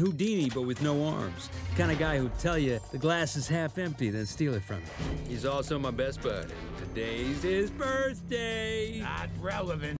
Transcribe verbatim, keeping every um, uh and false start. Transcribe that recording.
Houdini, but with no arms. The kind of guy who'd tell you the glass is half empty, then steal it from you. He's also my best bud. Today's his birthday. Not relevant.